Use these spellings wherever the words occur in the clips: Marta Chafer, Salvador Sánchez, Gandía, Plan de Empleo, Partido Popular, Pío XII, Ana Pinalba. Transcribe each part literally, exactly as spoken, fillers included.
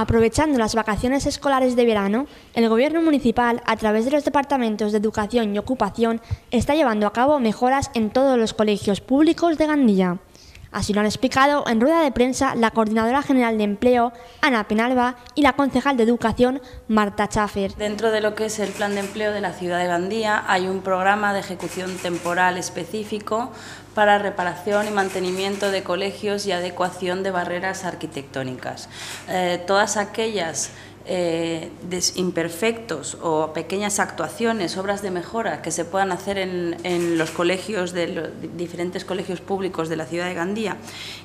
Aprovechando las vacaciones escolares de verano, el Gobierno municipal, a través de los departamentos de Educación y Ocupación, está llevando a cabo mejoras en todos los colegios públicos de Gandía. Así lo han explicado en rueda de prensa la Coordinadora General de Empleo, Ana Pinalba, y la concejal de Educación, Marta Chafer. Dentro de lo que es el Plan de Empleo de la ciudad de Gandía hay un programa de ejecución temporal específico para reparación y mantenimiento de colegios y adecuación de barreras arquitectónicas. Eh, todas aquellas Eh, imperfectos o pequeñas actuaciones, obras de mejora que se puedan hacer en, en los colegios de los diferentes colegios públicos de la ciudad de Gandía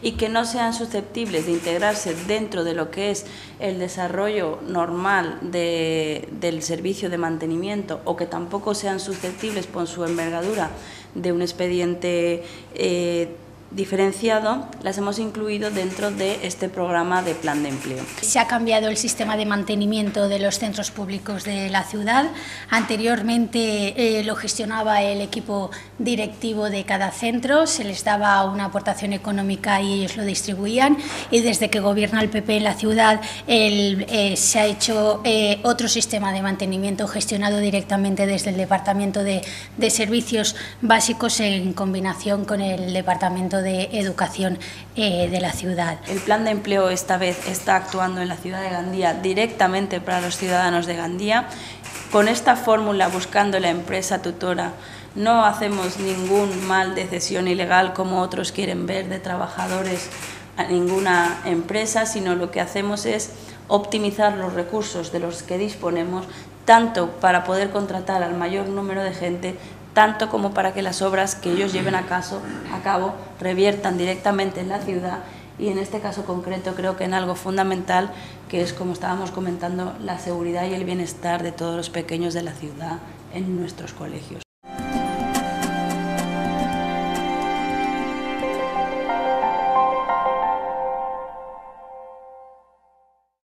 y que no sean susceptibles de integrarse dentro de lo que es el desarrollo normal de, del servicio de mantenimiento o que tampoco sean susceptibles por su envergadura de un expediente eh, diferenciado, las hemos incluido dentro de este programa de plan de empleo. Se ha cambiado el sistema de mantenimiento de los centros públicos de la ciudad. Anteriormente eh, lo gestionaba el equipo directivo de cada centro, se les daba una aportación económica y ellos lo distribuían, y desde que gobierna el P P en la ciudad el, eh, se ha hecho eh, otro sistema de mantenimiento gestionado directamente desde el Departamento de, de Servicios Básicos en combinación con el Departamento de de Educación eh, de la ciudad. El plan de empleo esta vez está actuando en la ciudad de Gandía directamente para los ciudadanos de Gandía. Con esta fórmula, buscando la empresa tutora, no hacemos ningún mal de cesión ilegal como otros quieren ver de trabajadores a ninguna empresa, sino lo que hacemos es optimizar los recursos de los que disponemos, tanto para poder contratar al mayor número de gente, tanto como para que las obras que ellos lleven a, caso, a cabo reviertan directamente en la ciudad y en este caso concreto creo que en algo fundamental que es, como estábamos comentando, la seguridad y el bienestar de todos los pequeños de la ciudad en nuestros colegios.